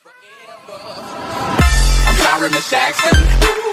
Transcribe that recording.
Forever. I'm Tyra Miss Jackson.